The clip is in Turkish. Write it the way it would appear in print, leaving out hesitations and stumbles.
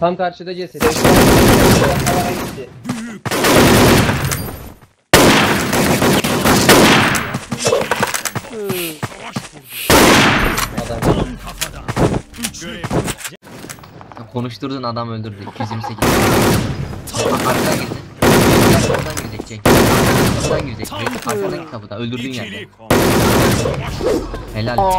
Tam karşıda ceset. Konuşturdun, adam öldürdü. 228. Arkadan girdi. Oradan girecek. Oradan girecek. Arkadaki kapıda öldürdün yani. Helal.